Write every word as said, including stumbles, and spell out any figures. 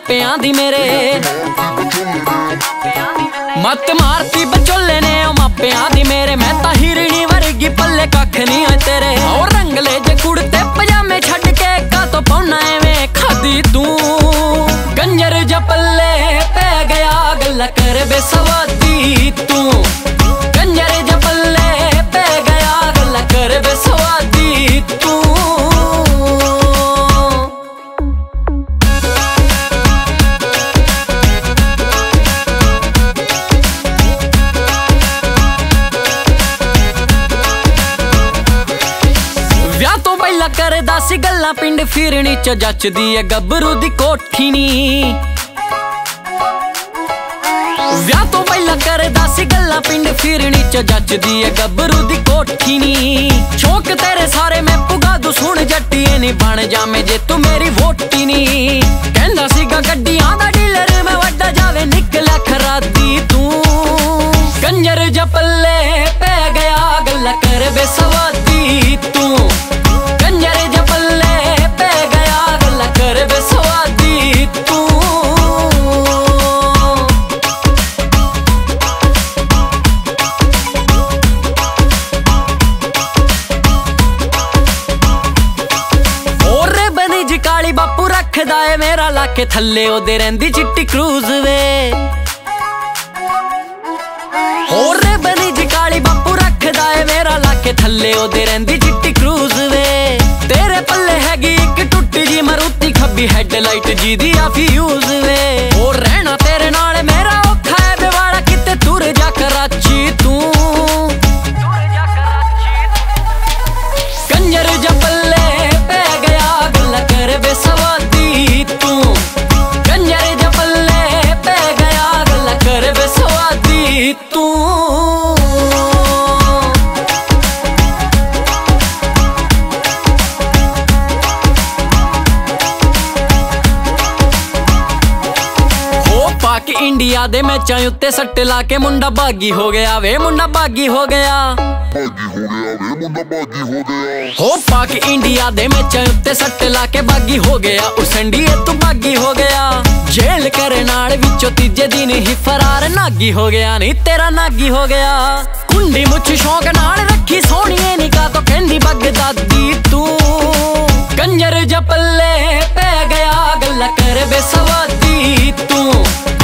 मापियां दी मेरे मत मारती बचोले ने ओ मापियां दी मेरे। मैं तां हिरणी वर्गी पल्ले कख नहीं है तेरे। ओ रंगले जे कुड़ते पजामे छड़ के का तो पौना एवें खादी तू कंजर ज पल्ले पै गया गल्ला कर बेसवादी तू कंजर ज पल्ले पै गया गल्ला कर बेसवादी तू। करदा सी गल्ला पिंड फिरनी च जचदी है गबरू दी कोठी नी व्याह तो पैला करदा सी गल्ला पिंड फिरनी च जचदी है गबरू दी कोठी नी। शौक तेरे सारे मैं पुगा दू सुन जट्टिए नी बन जामे जे तू मेरी वोटी नी। कहंदा सीगा गड्डियां दा डीलर मैं वड्डा जावे निकला खरादी तू कंजर ज पल्ले पै गया गल्ला कर बेसवादी तू कंजर ज पल्ले पै गया गल्ला कर बेसवादी तू। और बनी जी काली बापू रखदा है मेरा लाके थल्ले ओदे रहिंदी चिट्टी क्रूज वे। और बनी जी काली बापू रखदा है मेरा लाके थल्ले ओदे रहिंदी चिट्टी क्रूज वे। तेरे पल्ले हैगी एक टुट्टी जी मारुति खब्बी हेडलाइट जी दी आ फ्यूज वे। और रहना तेरे नाल मेरा औखा है बेवाड़ा किते दूर जा कराची तू कंजर ज पल्ले पै गया गल्ला कर बेसवादी तू कंजर ज पल्ले पै गया गल्ला कर बेसवादी तू। पाक इंडिया दे मैचां उत्ते सट्ट लाके मुंडा बागी हो गया वे मुंडा बागी हो गया बागी हो गया वे मुंडा बागी हो गया। हो पाक इंडिया दे मैचां उत्ते सट्ट लाके बागी हो गया उस इंडिया तू बागी हो गया। जेल करे नाल विचों तीजे दिन ही फरार नागी हो गया नी तेरा नागी हो गया। कुंडी मुछ शौक नाल रखी सोहणीए नी का तो कहंदी बगदादी तू कंजर ज पल्ले पै गया गल्ला कर बेसवादी तू।